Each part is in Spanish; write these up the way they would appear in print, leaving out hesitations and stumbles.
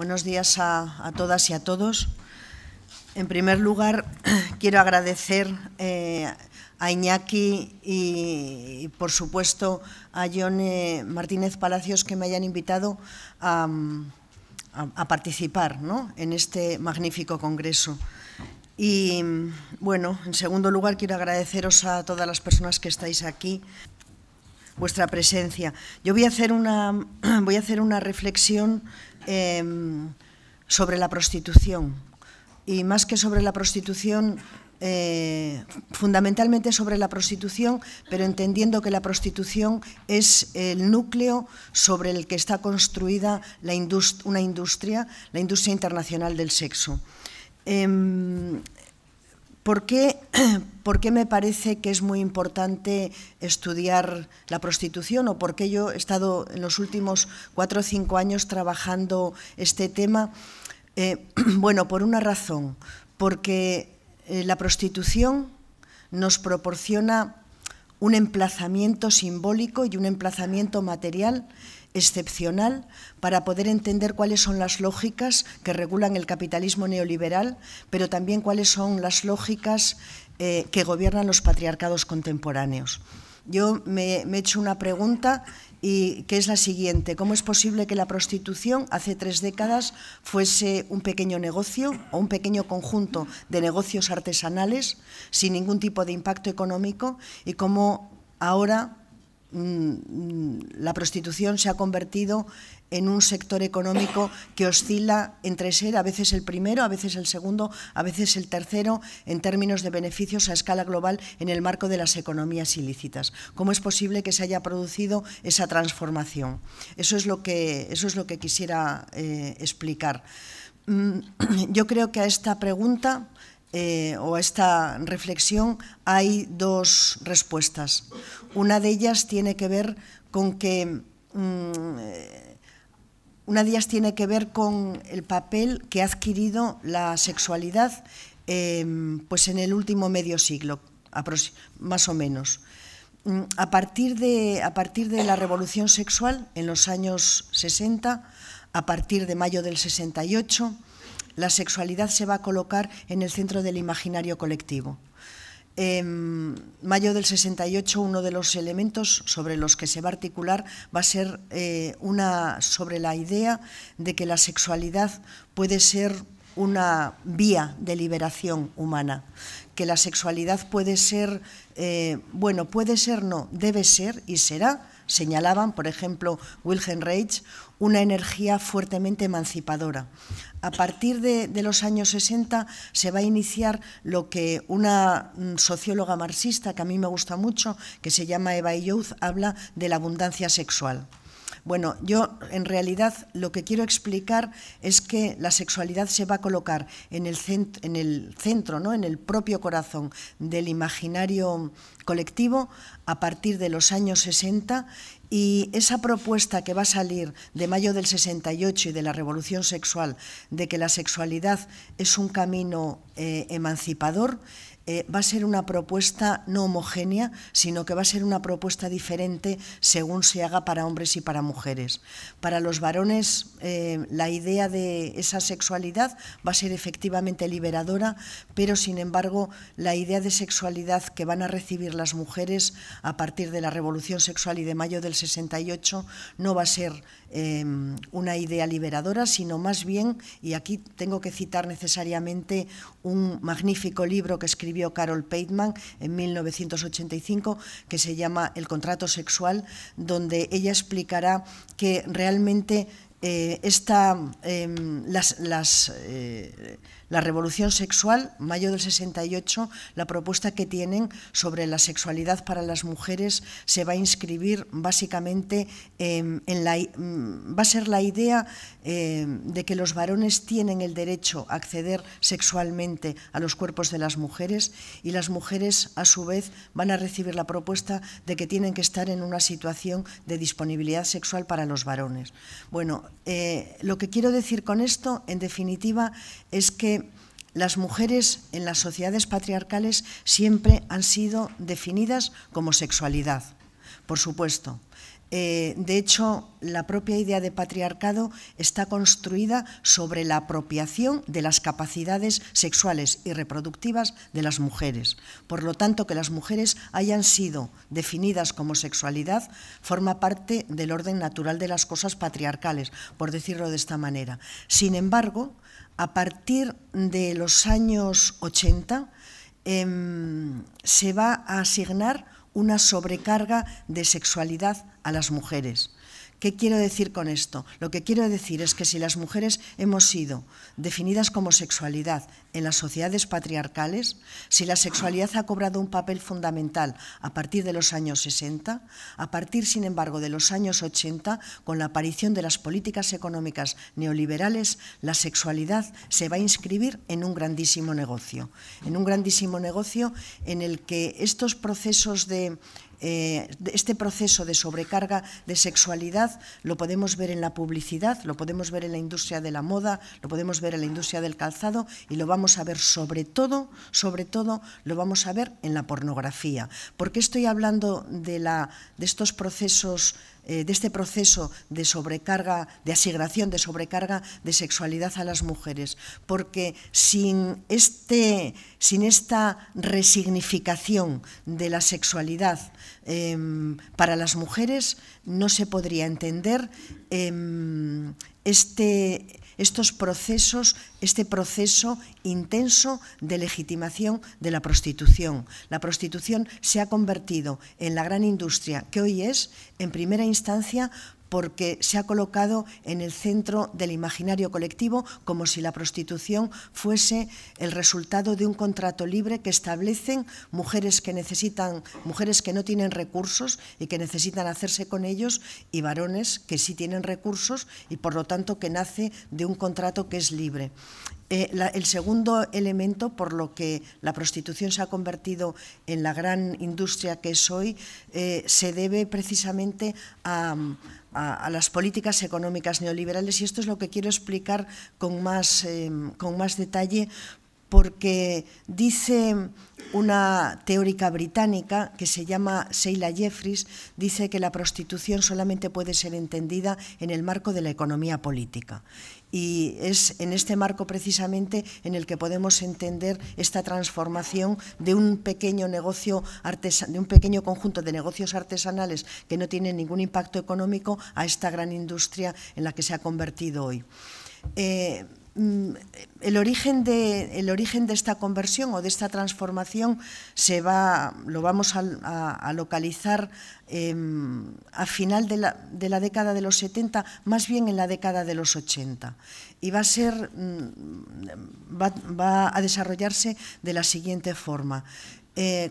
Buenos días a todas y a todos. En primer lugar, quiero agradecer a Iñaki y, por supuesto, a Ione Martínez Palacios que me hayan invitado a participar, ¿no?, en este magnífico congreso. Y, bueno, en segundo lugar, quiero agradeceros a todas las personas que estáis aquí vuestra presencia. Yo voy a hacer una reflexión sobre la prostitución, y más que sobre la prostitución, fundamentalmente sobre la prostitución, pero entendiendo que la prostitución es el núcleo sobre el que está construida la industria internacional del sexo. ¿Por qué me parece que es muy importante estudiar la prostitución? ¿O por qué yo he estado en los últimos 4 o 5 años trabajando este tema? Bueno, por una razón, porque la prostitución nos proporciona un emplazamiento simbólico y un emplazamiento material excepcional para poder entender cuáles son las lógicas que regulan el capitalismo neoliberal, pero también cuáles son las lógicas que gobiernan los patriarcados contemporáneos. Yo me he hecho una pregunta, y que es la siguiente: ¿cómo es posible que la prostitución hace 3 décadas fuese un pequeño negocio o un pequeño conjunto de negocios artesanales sin ningún tipo de impacto económico, y cómo ahora la prostitución se ha convertido en un sector económico que oscila entre ser a veces el primero, a veces el segundo, a veces el tercero en términos de beneficios a escala global en el marco de las economías ilícitas? ¿Cómo es posible que se haya producido esa transformación? Eso es lo que quisiera explicar. Yo creo que a esta pregunta o a esta reflexión hay 2 respuestas. Una de ellas tiene que ver con que el papel que ha adquirido la sexualidad pues en el último medio siglo, más o menos. A partir de la revolución sexual, en los años 60, a partir de mayo del 68, la sexualidad se va a colocar en el centro del imaginario colectivo. En mayo del 68, uno de los elementos sobre los que se va a articular va a ser sobre la idea de que la sexualidad puede ser una vía de liberación humana, que la sexualidad puede ser, debe ser y será, señalaban, por ejemplo, Wilhelm Reich, una energía fuertemente emancipadora. A partir de los años 60 se va a iniciar lo que una socióloga marxista, que a mí me gusta mucho, que se llama Eva Illouz, habla de la abundancia sexual. Bueno, yo en realidad lo que quiero explicar es que la sexualidad se va a colocar en el centro, ¿no?, en el propio corazón del imaginario colectivo a partir de los años 60, y esa propuesta que va a salir de mayo del 68 y de la revolución sexual de que la sexualidad es un camino emancipador, va a ser una propuesta no homogénea, sino que va a ser una propuesta diferente según se haga para hombres y para mujeres. Para los varones, la idea de esa sexualidad va a ser efectivamente liberadora, pero sin embargo la idea de sexualidad que van a recibir las mujeres a partir de la revolución sexual y de mayo del 68 no va a ser una idea liberadora, sino más bien, y aquí tengo que citar necesariamente un magnífico libro que escribió Carol Peitman en 1985, que se llama El contrato sexual, donde ella explicará que realmente la revolución sexual, mayo del 68, la propuesta que tienen sobre la sexualidad para las mujeres se va a inscribir básicamente va a ser la idea de que los varones tienen el derecho a acceder sexualmente a los cuerpos de las mujeres, y las mujeres a su vez van a recibir la propuesta de que tienen que estar en una situación de disponibilidad sexual para los varones. Bueno, lo que quiero decir con esto, en definitiva, es que las mujeres en las sociedades patriarcales siempre han sido definidas como sexualidad, por supuesto. De hecho, la propia idea de patriarcado está construida sobre la apropiación de las capacidades sexuales y reproductivas de las mujeres. Por lo tanto, que las mujeres hayan sido definidas como sexualidad forma parte del orden natural de las cosas patriarcales, por decirlo de esta manera. Sin embargo, a partir de los años 80 se va a asignar una sobrecarga de sexualidad a las mujeres. ¿Qué quiero decir con esto? Lo que quiero decir es que si las mujeres hemos sido definidas como sexualidad en las sociedades patriarcales, si la sexualidad ha cobrado un papel fundamental a partir de los años 60, a partir, sin embargo, de los años 80, con la aparición de las políticas económicas neoliberales, la sexualidad se va a inscribir en un grandísimo negocio. En un grandísimo negocio en el que estos procesos de... Este proceso de sobrecarga de sexualidad lo podemos ver en la publicidad, lo podemos ver en la industria de la moda, lo podemos ver en la industria del calzado y lo vamos a ver sobre todo lo vamos a ver en la pornografía. ¿Por qué estoy hablando de este proceso de sobrecarga, de asignación de sobrecarga de sexualidad a las mujeres? Porque sin esta resignificación de la sexualidad para las mujeres no se podría entender este proceso intenso de legitimación de la prostitución. La prostitución se ha convertido en la gran industria que hoy es, en primera instancia, porque se ha colocado en el centro del imaginario colectivo como si la prostitución fuese el resultado de un contrato libre que establecen mujeres que no tienen recursos y que necesitan hacerse con ellos, y varones que sí tienen recursos y por lo tanto que nace de un contrato que es libre. El segundo elemento por lo que la prostitución se ha convertido en la gran industria que es hoy se debe precisamente a las políticas económicas neoliberales, y esto es lo que quiero explicar con más detalle, porque dice una teórica británica que se llama Sheila Jeffries, dice que la prostitución solamente puede ser entendida en el marco de la economía política. Y es en este marco precisamente en el que podemos entender esta transformación de un pequeño negocio artesanal, de un pequeño conjunto de negocios artesanales que no tienen ningún impacto económico, a esta gran industria en la que se ha convertido hoy. El origen de esta conversión o de esta transformación lo vamos a localizar a final de la década de los 70, más bien en la década de los 80, y va a desarrollarse de la siguiente forma.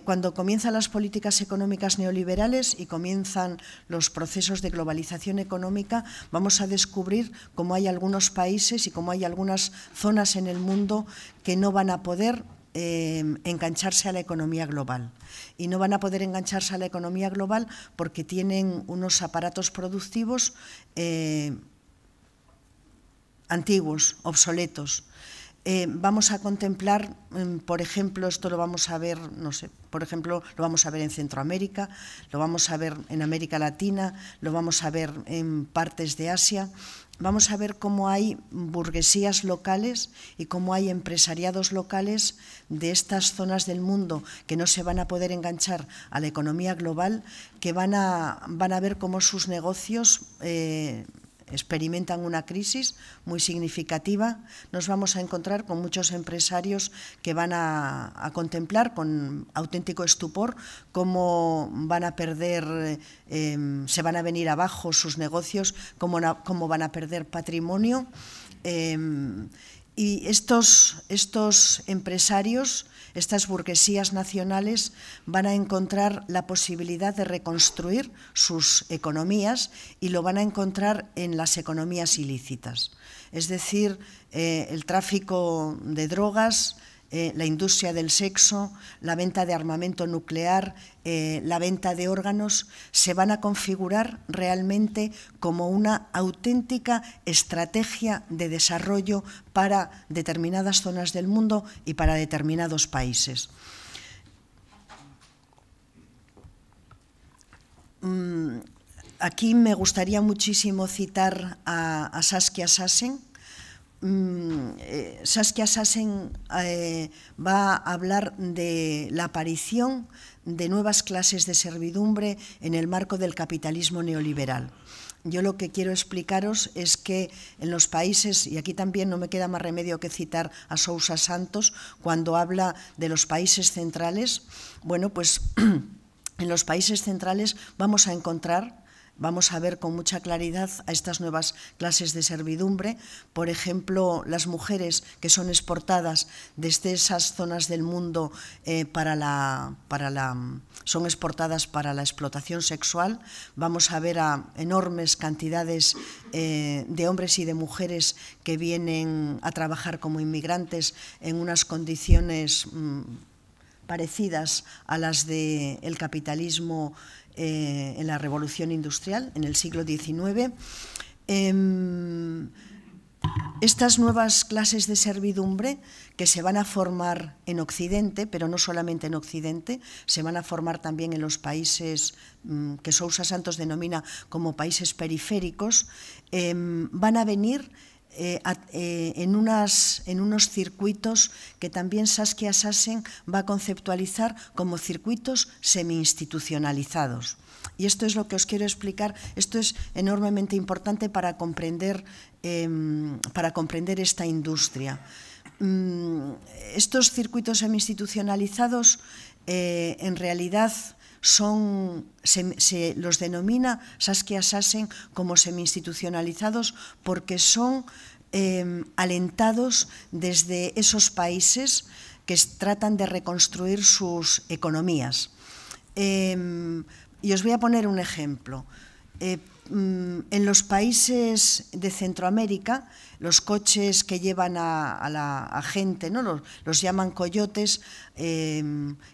Cuando comienzan las políticas económicas neoliberales y comienzan los procesos de globalización económica, vamos a descubrir cómo hay algunos países y cómo hay algunas zonas en el mundo que no van a poder engancharse a la economía global. Y no van a poder engancharse a la economía global porque tienen unos aparatos productivos antiguos, obsoletos. Vamos a contemplar, por ejemplo, esto lo vamos a ver, no sé, por ejemplo, lo vamos a ver en Centroamérica, lo vamos a ver en América Latina, lo vamos a ver en partes de Asia. Vamos a ver cómo hay burguesías locales y cómo hay empresariados locales de estas zonas del mundo que no se van a poder enganchar a la economía global, que van a ver cómo sus negocios experimentan una crisis muy significativa. Nos vamos a encontrar con muchos empresarios que van a contemplar con auténtico estupor cómo van a perder, se van a venir abajo sus negocios, cómo van a perder patrimonio. Y estos empresarios, estas burguesías nacionales, van a encontrar la posibilidad de reconstruir sus economías, y lo van a encontrar en las economías ilícitas. Es decir, el tráfico de drogas, la industria del sexo, la venta de armamento nuclear, la venta de órganos, se van a configurar realmente como una auténtica estrategia de desarrollo para determinadas zonas del mundo y para determinados países. Aquí me gustaría muchísimo citar a Saskia Sassen. Saskia Sassen va a hablar de la aparición de nuevas clases de servidumbre en el marco del capitalismo neoliberal. Yo lo que quiero explicaros es que en los países, y aquí también no me queda más remedio que citar a Sousa Santos cuando habla de los países centrales, bueno, pues en los países centrales vamos a encontrar, vamos a ver con mucha claridad a estas nuevas clases de servidumbre, por ejemplo, las mujeres que son exportadas desde esas zonas del mundo son exportadas para la explotación sexual. Vamos a ver a enormes cantidades de hombres y de mujeres que vienen a trabajar como inmigrantes en unas condiciones parecidas a las del capitalismo en la Revolución Industrial, en el siglo XIX. Estas nuevas clases de servidumbre que se van a formar en Occidente, pero no solamente en Occidente, se van a formar también en los países que Sousa Santos denomina como países periféricos, van a venir en unos circuitos que también Saskia Sassen va a conceptualizar como circuitos semi-institucionalizados. Y esto es lo que os quiero explicar, esto es enormemente importante para comprender esta industria. Estos circuitos semi-institucionalizados en realidad se los denomina Saskia Sassen como semi-institucionalizados porque son alentados desde esos países que tratan de reconstruir sus economías. Y os voy a poner un ejemplo. En los países de Centroamérica, los coches que llevan a gente, ¿no? los llaman coyotes, que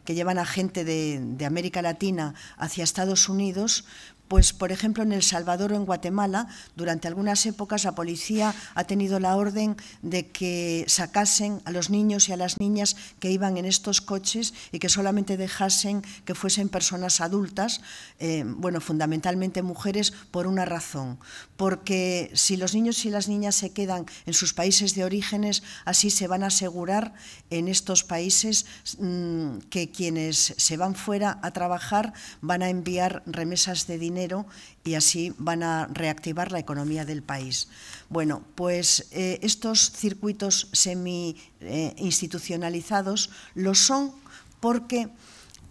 llevan a gente de América Latina hacia Estados Unidos, pues por ejemplo en El Salvador o en Guatemala, durante algunas épocas la policía ha tenido la orden de que sacasen a los niños y a las niñas que iban en estos coches y que solamente dejasen que fuesen personas adultas, bueno, fundamentalmente mujeres, por una razón, porque si los niños y las niñas se quedan en sus países de orígenes, así se van a asegurar en estos países que quienes se van fuera a trabajar van a enviar remesas de dinero y así van a reactivar la economía del país. Bueno, pues estos circuitos semi-institucionalizados lo son porque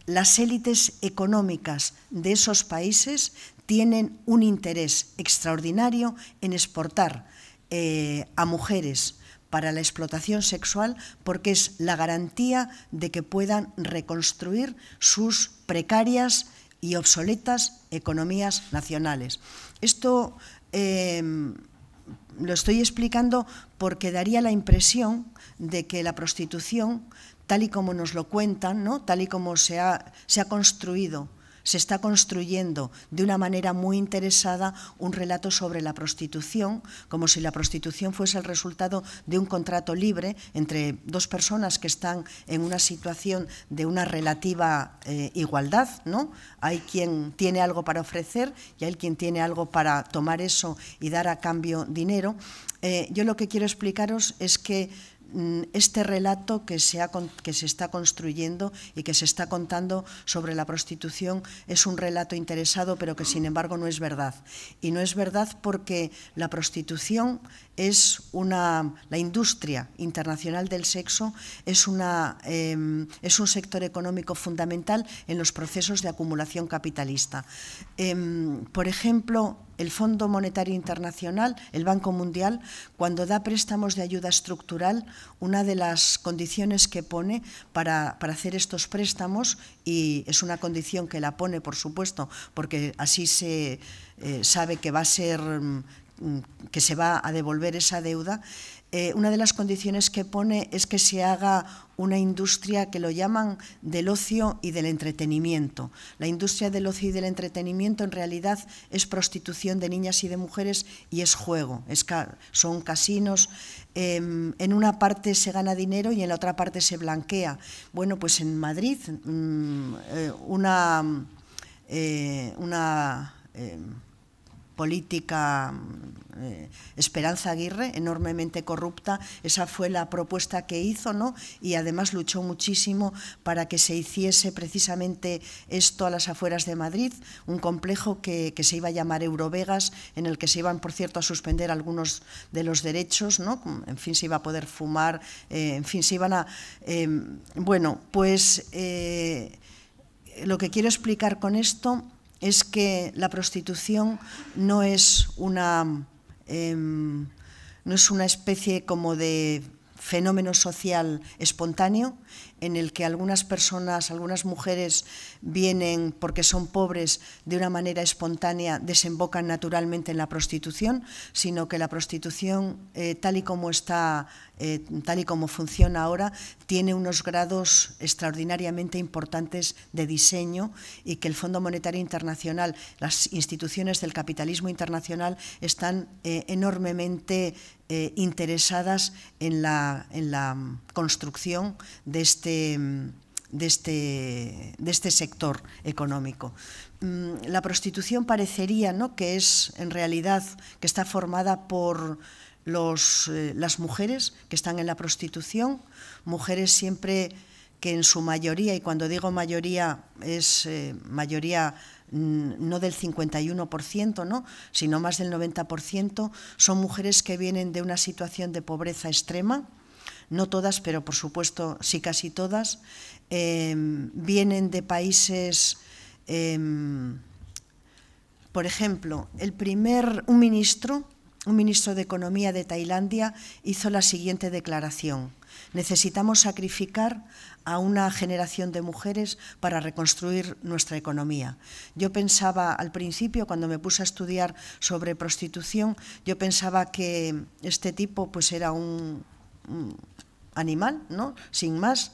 las élites económicas de esos países tienen un interés extraordinario en exportar a mujeres para la explotación sexual porque es la garantía de que puedan reconstruir sus precarias y obsoletas economías nacionales. Esto lo estoy explicando porque daría la impresión de que la prostitución, tal y como nos lo cuentan, ¿no? Tal y como se ha construido, se está construyendo de una manera muy interesada un relato sobre la prostitución, como si la prostitución fuese el resultado de un contrato libre entre dos personas que están en una situación de una relativa igualdad, ¿no? Hay quien tiene algo para ofrecer y hay quien tiene algo para tomar eso y dar a cambio dinero. Yo lo que quiero explicaros es que este relato que se está construyendo y que se está contando sobre la prostitución es un relato interesado, pero que sin embargo no es verdad. Y no es verdad porque la prostitución la industria internacional del sexo es un sector económico fundamental en los procesos de acumulación capitalista. Por ejemplo, el Fondo Monetario Internacional, el Banco Mundial, cuando da préstamos de ayuda estructural, una de las condiciones que pone para hacer estos préstamos, y es una condición que la pone, por supuesto, porque así se sabe que se va a devolver esa deuda, una de las condiciones que pone es que se haga una industria que lo llaman del ocio y del entretenimiento. La industria del ocio y del entretenimiento en realidad es prostitución de niñas y de mujeres y es juego, son casinos. En una parte se gana dinero y en la otra parte se blanquea. Bueno, pues en Madrid política Esperanza Aguirre, enormemente corrupta. Esa fue la propuesta que hizo, ¿no? Y además luchó muchísimo para que se hiciese precisamente esto a las afueras de Madrid, un complejo que se iba a llamar Eurovegas, en el que se iban, por cierto, a suspender algunos de los derechos, ¿no? En fin, se iba a poder fumar, en fin, se iban a… bueno, pues lo que quiero explicar con esto es que la prostitución no es una especie como de fenómeno social espontáneo en el que algunas personas, algunas mujeres vienen porque son pobres de una manera espontánea, desembocan naturalmente en la prostitución, sino que la prostitución, tal y como está, tal y como funciona ahora, tiene unos grados extraordinariamente importantes de diseño, y que el Fondo Monetario Internacional, las instituciones del capitalismo internacional están enormemente interesadas en la construcción de este sector económico. La prostitución parecería, ¿no?, que es en realidad que está formada por las mujeres que están en la prostitución, mujeres siempre que en su mayoría, y cuando digo mayoría es mayoría no del 51%, ¿no?, sino más del 90%, son mujeres que vienen de una situación de pobreza extrema. No todas, pero por supuesto sí casi todas, vienen de países… por ejemplo, un ministro de Economía de Tailandia hizo la siguiente declaración: necesitamos sacrificar a una generación de mujeres para reconstruir nuestra economía. Yo pensaba al principio, cuando me puse a estudiar sobre prostitución, yo pensaba que este tipo pues era un animal, ¿no?, sin más.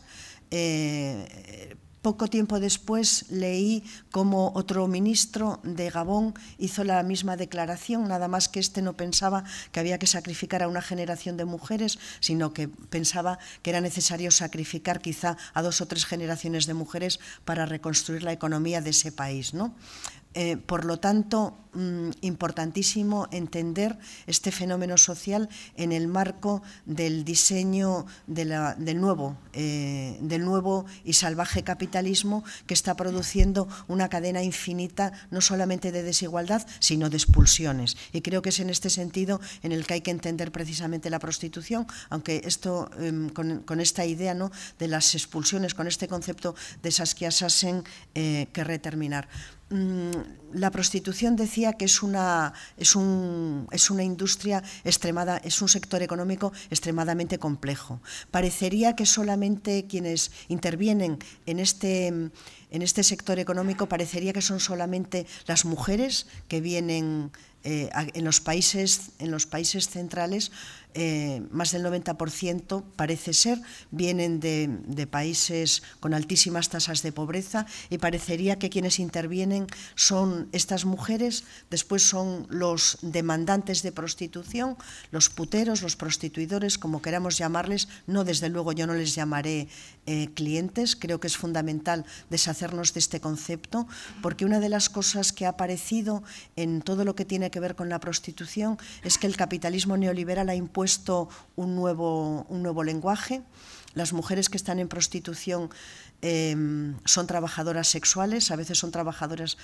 Poco tiempo después leí cómo otro ministro de Gabón hizo la misma declaración, nada más que este no pensaba que había que sacrificar a una generación de mujeres, sino que pensaba que era necesario sacrificar quizá a 2 o 3 generaciones de mujeres para reconstruir la economía de ese país, ¿no? Por lo tanto, importantísimo entender este fenómeno social en el marco del diseño del nuevo y salvaje capitalismo, que está produciendo una cadena infinita no solamente de desigualdad, sino de expulsiones. Y creo que es en este sentido en el que hay que entender precisamente la prostitución, aunque esto con esta idea, ¿no?, de las expulsiones, con este concepto de Saskia Sassen, querré terminar. La prostitución, decía, que es una industria extremada, es un sector económico extremadamente complejo. Parecería que solamente quienes intervienen en este sector económico, parecería que son solamente las mujeres que vienen en los países centrales. Más del 90% parece ser, vienen de países con altísimas tasas de pobreza, y parecería que quienes intervienen son estas mujeres, después son los demandantes de prostitución, los puteros, los prostituidores, como queramos llamarles. No, desde luego yo no les llamaré clientes. Creo que es fundamental deshacernos de este concepto, porque una de las cosas que ha aparecido en todo lo que tiene que ver con la prostitución es que el capitalismo neoliberal ha impuesto un nuevo lenguaje. Las mujeres que están en prostitución son trabajadoras sexuales, a veces son trabajadoras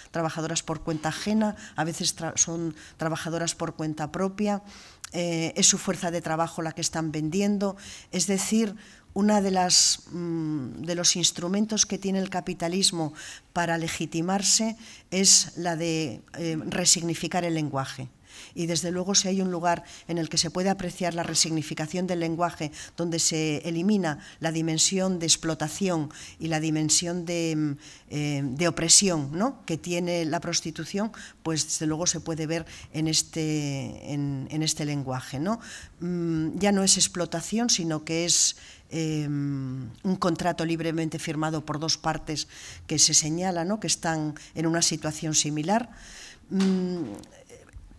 por cuenta ajena, a veces son trabajadoras por cuenta propia, es su fuerza de trabajo la que están vendiendo. Es decir, uno de los instrumentos que tiene el capitalismo para legitimarse es la de resignificar el lenguaje. Y desde luego, si hay un lugar en el que se puede apreciar la resignificación del lenguaje, donde se elimina la dimensión de explotación y la dimensión de opresión, ¿no?, que tiene la prostitución, pues desde luego se puede ver en este lenguaje, ¿no? Ya no es explotación, sino que es un contrato libremente firmado por 2 partes que se señala, ¿no?, que están en una situación similar.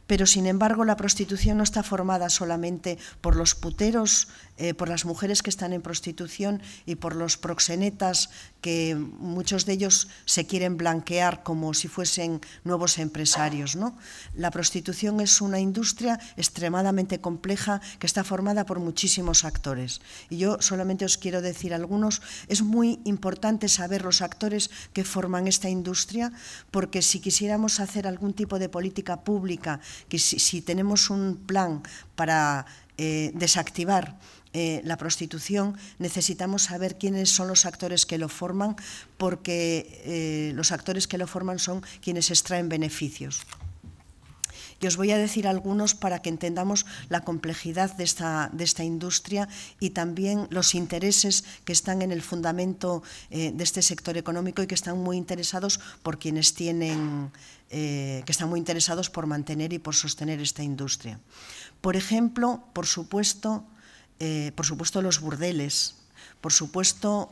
Pero, sin embargo, la prostitución no está formada solamente por los puteros, por las mujeres que están en prostitución y por los proxenetas, que muchos de ellos se quieren blanquear como si fuesen nuevos empresarios, ¿no? La prostitución es una industria extremadamente compleja que está formada por muchísimos actores. Y yo solamente os quiero decir algunos. Es muy importante saber los actores que forman esta industria, porque si quisiéramos hacer algún tipo de política pública, que si tenemos un plan para desactivar la prostitución, necesitamos saber quiénes son los actores que lo forman, porque los actores que lo forman son quienes extraen beneficios. Y os voy a decir algunos para que entendamos la complejidad de esta industria y también los intereses que están en el fundamento de este sector económico y que están muy interesados por quienes tienen, que están muy interesados por mantener y por sostener esta industria. Por ejemplo, por supuesto los burdeles, por supuesto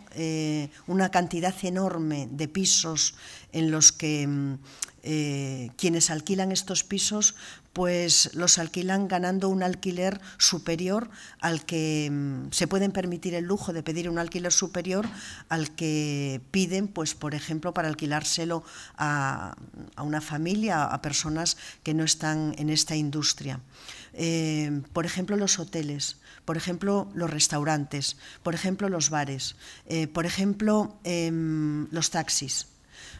una cantidad enorme de pisos en los que quienes alquilan estos pisos, pues los alquilan ganando un alquiler superior al que se pueden permitir el lujo de pedir un alquiler superior al que piden, pues por ejemplo, para alquilárselo a una familia, a personas que no están en esta industria. Por ejemplo, los hoteles, por ejemplo, los restaurantes, por ejemplo, los bares, por ejemplo, los taxis.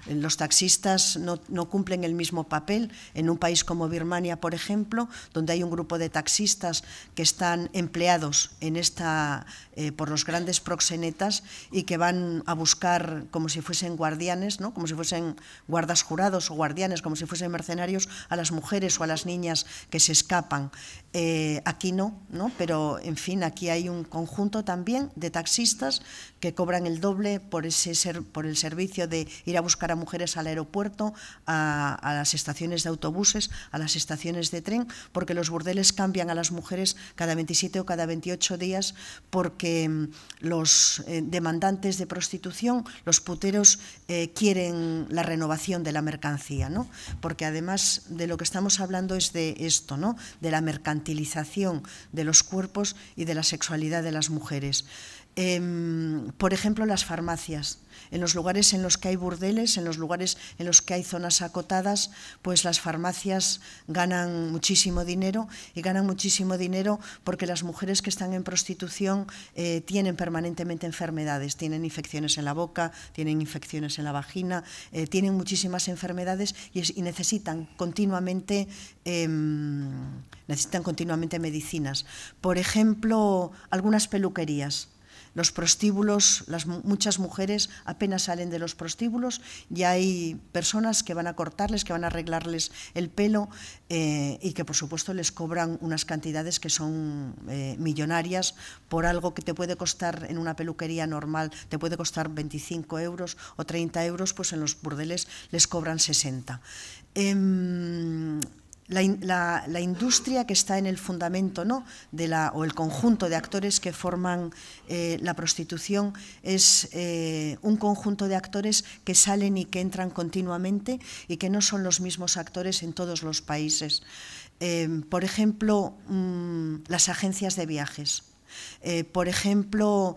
Los taxistas no cumplen el mismo papel en un país como Birmania, por ejemplo, donde hay un grupo de taxistas que están empleados en esta, por los grandes proxenetas y que van a buscar como si fuesen guardianes, ¿no? Como si fuesen guardas jurados o guardianes, como si fuesen mercenarios a las mujeres o a las niñas que se escapan. Aquí no, pero en fin, aquí hay un conjunto también de taxistas que cobran el doble por el servicio de ir a buscar a mujeres al aeropuerto, a las estaciones de autobuses, a las estaciones de tren, porque los burdeles cambian a las mujeres cada 27 o cada 28 días, porque los demandantes de prostitución, los puteros, quieren la renovación de la mercancía, ¿no? Porque además de lo que estamos hablando es de esto, ¿no? De la mercantilización de los cuerpos y de la sexualidad de las mujeres. Por ejemplo, las farmacias. En los lugares en los que hay burdeles, en los lugares en los que hay zonas acotadas, pues las farmacias ganan muchísimo dinero, y ganan muchísimo dinero porque las mujeres que están en prostitución tienen permanentemente enfermedades, tienen infecciones en la boca, tienen infecciones en la vagina, tienen muchísimas enfermedades y necesitan continuamente medicinas. Por ejemplo, algunas peluquerías. Los prostíbulos, muchas mujeres apenas salen de los prostíbulos y hay personas que van a cortarles, que van a arreglarles el pelo y que por supuesto les cobran unas cantidades que son millonarias por algo que te puede costar en una peluquería normal, te puede costar 25 euros o 30 euros, pues en los burdeles les cobran 60. La industria que está en el fundamento, ¿no?, o el conjunto de actores que forman la prostitución es un conjunto de actores que salen y que entran continuamente y que no son los mismos actores en todos los países. Por ejemplo, las agencias de viajes. Por ejemplo,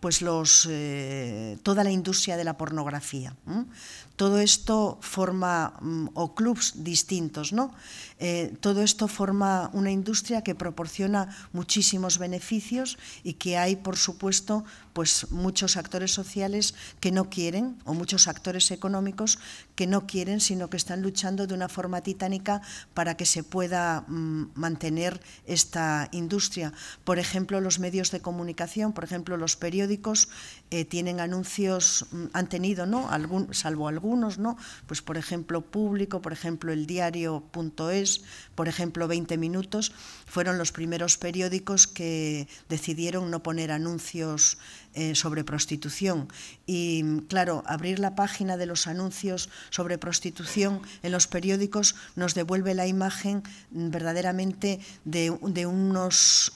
pues toda la industria de la pornografía. Todo esto forma, o clubs distintos, ¿no? Todo esto forma una industria que proporciona muchísimos beneficios y que hay, por supuesto, pues muchos actores sociales que no quieren, o muchos actores económicos que no quieren, sino que están luchando de una forma titánica para que se pueda mantener esta industria. Por ejemplo, los medios de comunicación, por ejemplo, los periódicos tienen anuncios, han tenido, ¿no?, salvo algunos, ¿no? Pues por ejemplo Público, por ejemplo el Diario.es, por ejemplo 20 Minutos, fueron los primeros periódicos que decidieron no poner anuncios sobre prostitución. Y claro, abrir la página de los anuncios sobre prostitución en los periódicos nos devuelve la imagen verdaderamente de unos…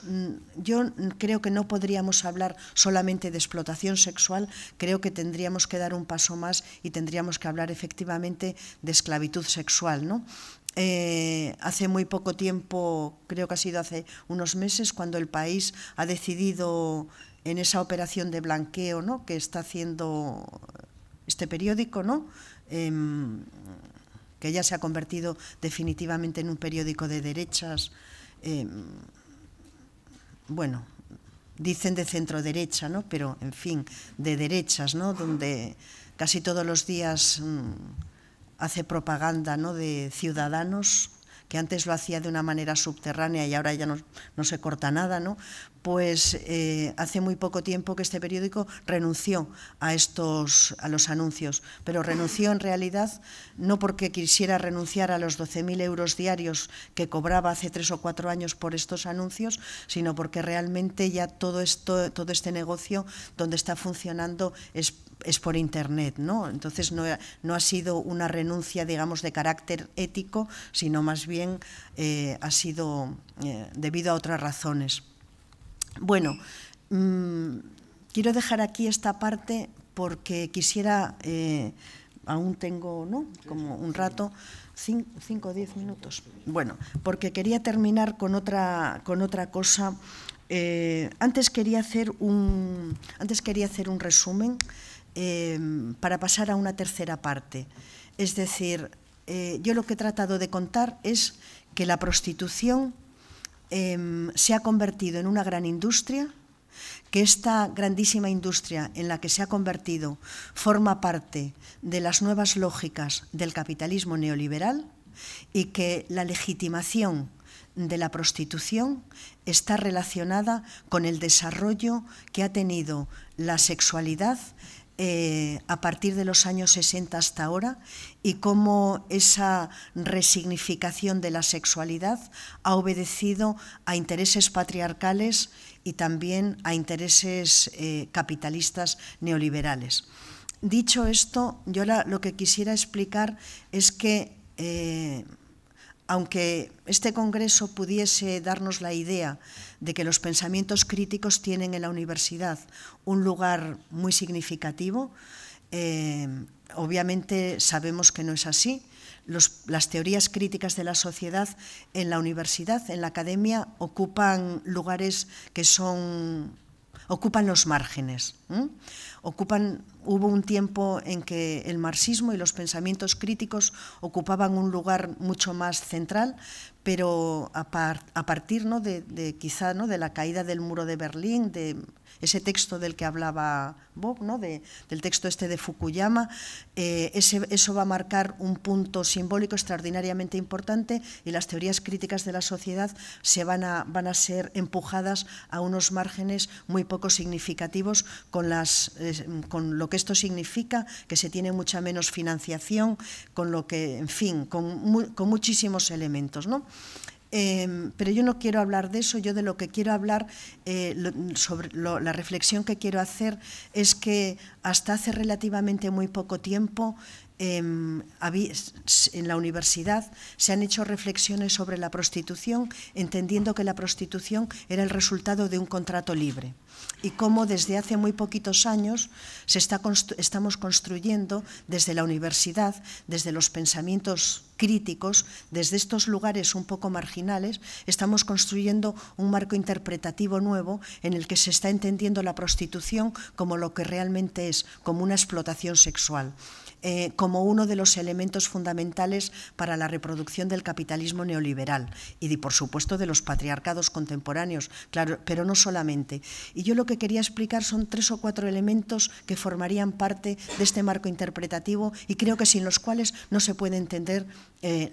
Yo creo que no podríamos hablar solamente de explotación sexual, creo que tendríamos que dar un paso más y tendríamos que hablar efectivamente de esclavitud sexual, ¿no? hace muy poco tiempo, creo que ha sido hace unos meses, cuando el país ha decidido en esa operación de blanqueo, ¿no?, que está haciendo este periódico, ¿no?, que ya se ha convertido definitivamente en un periódico de derechas, bueno, dicen de centro derecha, ¿no?, pero en fin, de derechas, ¿no?, donde casi todos los días hace propaganda, ¿no?, de Ciudadanos, que antes lo hacía de una manera subterránea y ahora ya no se corta nada, ¿no? Pues hace muy poco tiempo que este periódico renunció a los anuncios, pero renunció en realidad no porque quisiera renunciar a los 12.000 euros diarios que cobraba hace 3 o 4 años por estos anuncios, sino porque realmente ya todo este negocio donde está funcionando es por Internet, ¿no? Entonces no ha sido una renuncia, digamos, de carácter ético, sino más bien ha sido debido a otras razones. Bueno, quiero dejar aquí esta parte porque quisiera, aún tengo, ¿no?, como un rato, 5 o 10 minutos. Bueno, porque quería terminar con otra cosa. Antes quería hacer un resumen para pasar a una tercera parte. Es decir, yo lo que he tratado de contar es que la prostitución se ha convertido en una gran industria, que esta grandísima industria en la que se ha convertido forma parte de las nuevas lógicas del capitalismo neoliberal y que la legitimación de la prostitución está relacionada con el desarrollo que ha tenido la sexualidad a partir de los años 60 hasta ahora, y cómo esa resignificación de la sexualidad ha obedecido a intereses patriarcales y también a intereses capitalistas neoliberales. Dicho esto, yo lo que quisiera explicar es que aunque este congreso pudiese darnos la idea de que los pensamientos críticos tienen en la universidad un lugar muy significativo, obviamente sabemos que no es así. Las teorías críticas de la sociedad en la universidad, en la academia, ocupan lugares que ocupan los márgenes. Hubo un tiempo en que el marxismo y los pensamientos críticos ocupaban un lugar mucho más central, pero a partir, ¿no?, quizá, ¿no?, de la caída del muro de Berlín, de ese texto del que hablaba Bob, ¿no?, del texto este de Fukuyama, eso va a marcar un punto simbólico extraordinariamente importante, y las teorías críticas de la sociedad van a ser empujadas a unos márgenes muy poco significativos, con lo que esto significa, que se tiene mucha menos financiación, con lo que, en fin, con muchísimos elementos, ¿no? Pero yo no quiero hablar de eso. Yo de lo que quiero hablar, la reflexión que quiero hacer es que hasta hace relativamente muy poco tiempo en la universidad se han hecho reflexiones sobre la prostitución, entendiendo que la prostitución era el resultado de un contrato libre, y cómo desde hace muy poquitos años estamos construyendo desde la universidad, desde los pensamientos críticos, desde estos lugares un poco marginales, estamos construyendo un marco interpretativo nuevo en el que se está entendiendo la prostitución como lo que realmente es, como una explotación sexual, como uno de los elementos fundamentales para la reproducción del capitalismo neoliberal y, por supuesto, de los patriarcados contemporáneos, claro, pero no solamente. Y yo lo que quería explicar son 3 o 4 elementos que formarían parte de este marco interpretativo y creo que sin los cuales no se puede entender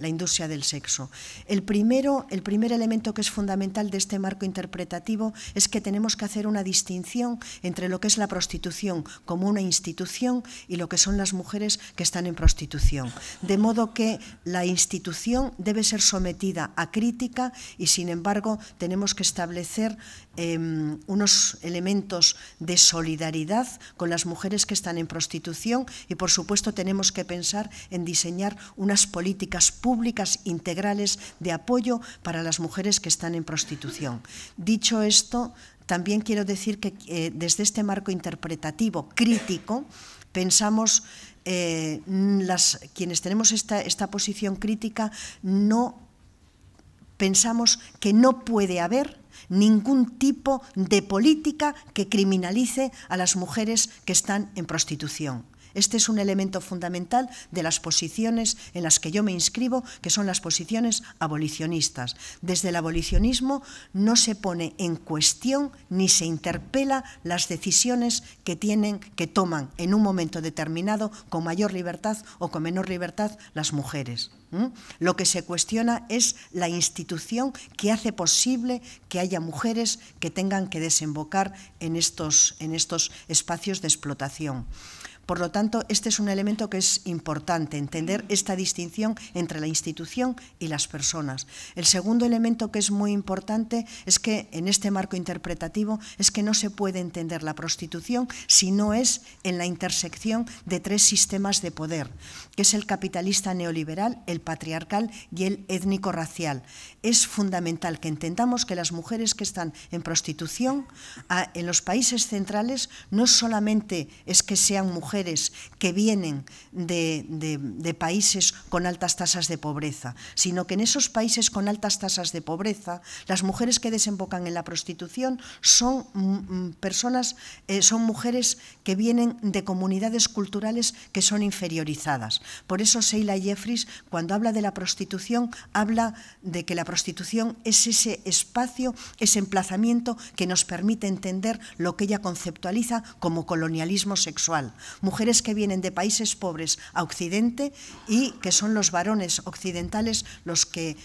la industria del sexo. El primer elemento que es fundamental de este marco interpretativo es que tenemos que hacer una distinción entre lo que es la prostitución como una institución y lo que son las mujeres que están en prostitución. De modo que la institución debe ser sometida a crítica y, sin embargo, tenemos que establecer unos elementos de solidaridad con las mujeres que están en prostitución y, por supuesto, tenemos que pensar en diseñar unas políticas públicas integrales de apoyo para las mujeres que están en prostitución. Dicho esto, también quiero decir que desde este marco interpretativo crítico pensamos, quienes tenemos esta posición crítica, no pensamos que no puede haber ningún tipo de política que criminalice a las mujeres que están en prostitución. Este es un elemento fundamental de las posiciones en las que yo me inscribo, que son las posiciones abolicionistas. Desde el abolicionismo no se pone en cuestión ni se interpela las decisiones que toman en un momento determinado con mayor libertad o con menor libertad las mujeres. Lo que se cuestiona es la institución que hace posible que haya mujeres que tengan que desembocar en estos espacios de explotación. Por lo tanto, este es un elemento que es importante, entender esta distinción entre la institución y las personas. El segundo elemento que es muy importante es que, en este marco interpretativo, es que no se puede entender la prostitución si no es en la intersección de tres sistemas de poder, que es el capitalista neoliberal, el patriarcal y el étnico-racial. Es fundamental que entendamos que las mujeres que están en prostitución en los países centrales no solamente es que sean mujeres que vienen de países con altas tasas de pobreza, sino que en esos países con altas tasas de pobreza, las mujeres que desembocan en la prostitución son mujeres que vienen de comunidades culturales que son inferiorizadas. Por eso Sheila Jeffries, cuando habla de la prostitución, habla de que la prostitución es ese espacio, ese emplazamiento que nos permite entender lo que ella conceptualiza como colonialismo sexual. Mujeres que vienen de países pobres a Occidente y que son los varones occidentales los que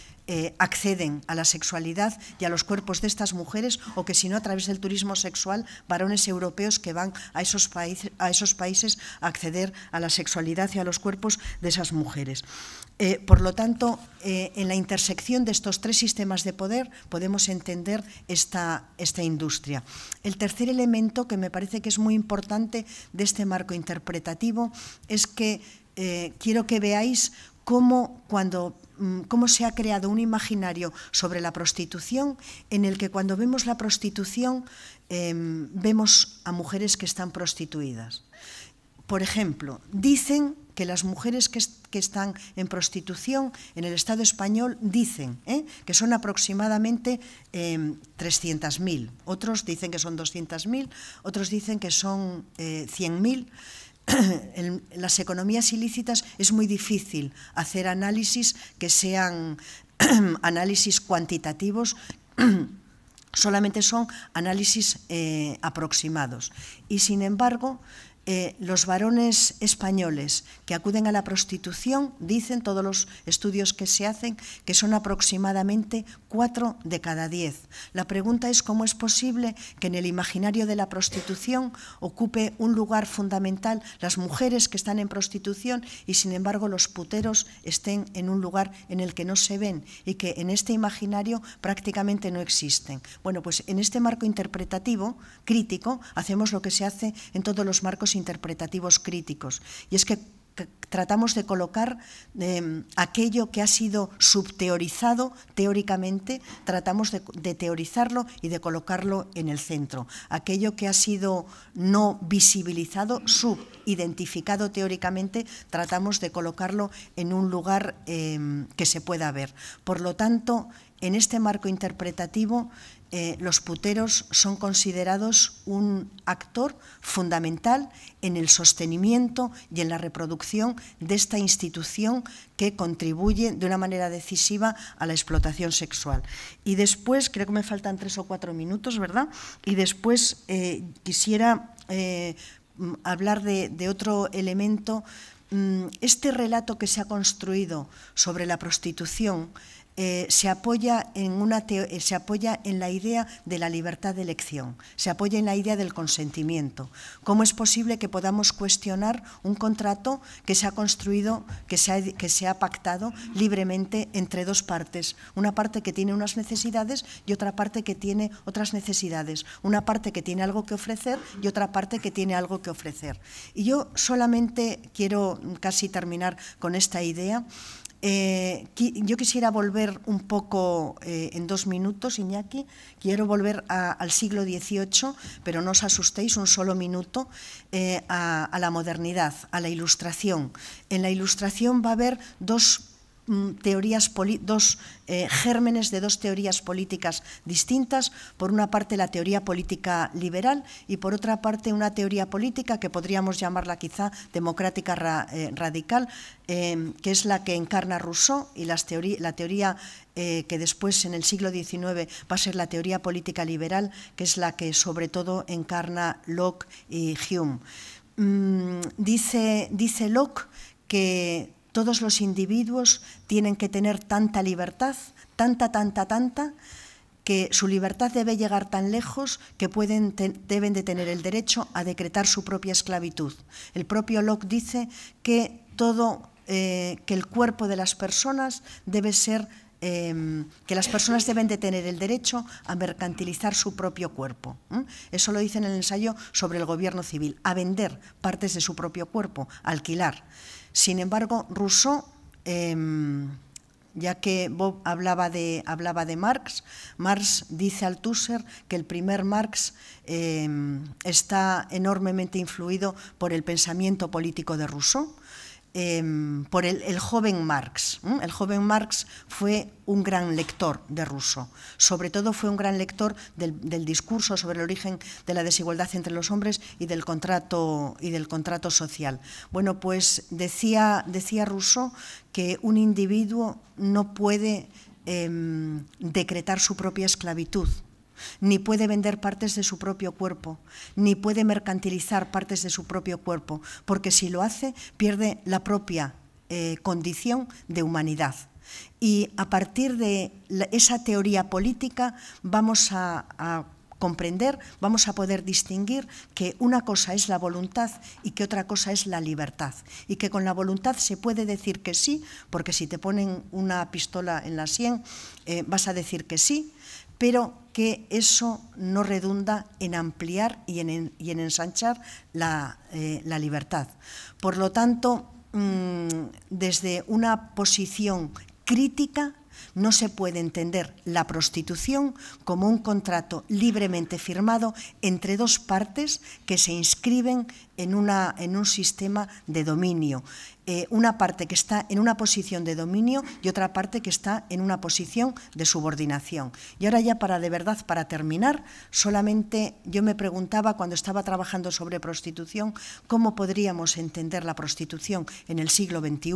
acceden a la sexualidad y a los cuerpos de estas mujeres, o que si no a través del turismo sexual, varones europeos que van a esos países a acceder a la sexualidad y a los cuerpos de esas mujeres. Por lo tanto, en la intersección de estos tres sistemas de poder podemos entender esta industria. El tercer elemento que me parece que es muy importante de este marco interpretativo es que quiero que veáis cómo se ha creado un imaginario sobre la prostitución en el que cuando vemos la prostitución vemos a mujeres que están prostituidas. Por ejemplo, dicen que las mujeres que están en prostitución en el Estado español dicen que son aproximadamente 300.000, otros dicen que son 200.000, otros dicen que son 100.000. En las economías ilícitas es muy difícil hacer análisis que sean análisis cuantitativos, solamente son análisis aproximados. Y sin embargo, los varones españoles que acuden a la prostitución dicen, todos los estudios que se hacen, que son aproximadamente 4 de cada 10. La pregunta es cómo es posible que en el imaginario de la prostitución ocupe un lugar fundamental las mujeres que están en prostitución y sin embargo los puteros estén en un lugar en el que no se ven y que en este imaginario prácticamente no existen. Bueno, pues en este marco interpretativo crítico hacemos lo que se hace en todos los marcos interpretativos críticos, y es que tratamos de colocar aquello que ha sido subteorizado teóricamente, tratamos de teorizarlo y de colocarlo en el centro. Aquello que ha sido no visibilizado, subidentificado teóricamente, tratamos de colocarlo en un lugar que se pueda ver. Por lo tanto, en este marco interpretativo, los puteros son considerados un actor fundamental en el sostenimiento y en la reproducción de esta institución que contribuye de una manera decisiva a la explotación sexual. Y después, creo que me faltan 3 o 4 minutos, ¿verdad? Y después quisiera hablar de otro elemento. Este relato que se ha construido sobre la prostitución se apoya en la idea de la libertad de elección, se apoya en la idea del consentimiento. ¿Cómo es posible que podamos cuestionar un contrato que se ha construido, que se ha pactado libremente entre dos partes? Una parte que tiene unas necesidades y otra parte que tiene otras necesidades. Una parte que tiene algo que ofrecer y otra parte que tiene algo que ofrecer. Y yo solamente quiero casi terminar con esta idea. Yo quisiera volver un poco, en 2 minutos, Iñaki, quiero volver al siglo XVIII, pero no os asustéis, un solo minuto, a la modernidad, a la Ilustración. En la Ilustración va a haber dos gérmenes de dos teorías políticas distintas, por una parte la teoría política liberal y por otra parte una teoría política que podríamos llamarla quizá democrática radical, que es la que encarna Rousseau y la teoría que después en el siglo XIX va a ser la teoría política liberal, que es la que sobre todo encarna Locke y Hume. Dice Locke que todos los individuos tienen que tener tanta libertad, tanta, que su libertad debe llegar tan lejos que deben de tener el derecho a decretar su propia esclavitud. El propio Locke dice que que el cuerpo de las personas debe ser, que las personas deben de tener el derecho a mercantilizar su propio cuerpo. Eso lo dice en el ensayo sobre el gobierno civil, a vender partes de su propio cuerpo, a alquilar. Sin embargo, Rousseau, ya que Bob hablaba de Marx, Marx dice a Althusser que el primer Marx está enormemente influido por el pensamiento político de Rousseau, por el joven Marx. El joven Marx fue un gran lector de Rousseau, sobre todo fue un gran lector del discurso sobre el origen de la desigualdad entre los hombres y del contrato social. Bueno, pues decía Rousseau que un individuo no puede decretar su propia esclavitud, ni puede vender partes de su propio cuerpo, ni puede mercantilizar partes de su propio cuerpo, porque si lo hace pierde la propia condición de humanidad. Y a partir de esa teoría política vamos a comprender, vamos a poder distinguir que una cosa es la voluntad y que otra cosa es la libertad, y que con la voluntad se puede decir que sí, porque si te ponen una pistola en la sien vas a decir que sí, pero que eso no redunda en ampliar y en ensanchar la libertad. Por lo tanto, desde una posición crítica no se puede entender la prostitución como un contrato libremente firmado entre dos partes que se inscriben en un sistema de dominio. Una parte que está en una posición de dominio y otra parte que está en una posición de subordinación. Y ahora ya para terminar, solamente yo me preguntaba cuando estaba trabajando sobre prostitución, ¿cómo podríamos entender la prostitución en el siglo XXI?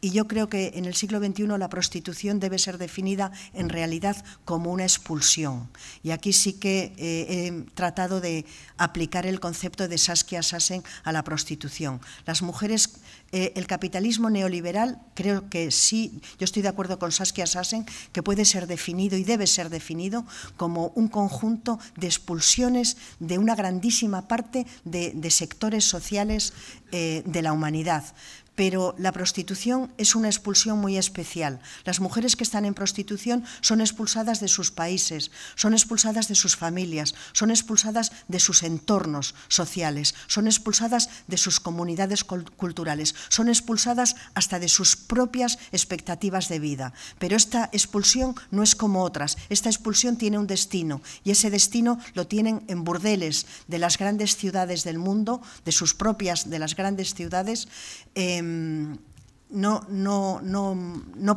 Y yo creo que en el siglo XXI la prostitución debe ser definida en realidad como una expulsión. Y aquí sí que he tratado de aplicar el concepto de Saskia Sassen a la prostitución. Las mujeres, el capitalismo neoliberal, creo que sí, yo estoy de acuerdo con Saskia Sassen, que puede ser definido y debe ser definido como un conjunto de expulsiones de una grandísima parte de sectores sociales de la humanidad. Pero la prostitución es una expulsión muy especial. Las mujeres que están en prostitución son expulsadas de sus países, son expulsadas de sus familias, son expulsadas de sus entornos sociales, son expulsadas de sus comunidades culturales, son expulsadas hasta de sus propias expectativas de vida. Pero esta expulsión no es como otras, esta expulsión tiene un destino y ese destino lo tienen en burdeles de las grandes ciudades del mundo, de las grandes ciudades. No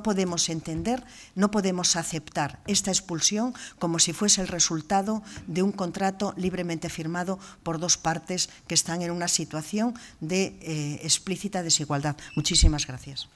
podemos entender, no podemos aceptar esta expulsión como si fuese el resultado de un contrato libremente firmado por dos partes que están en una situación de explícita desigualdad. Muchísimas gracias.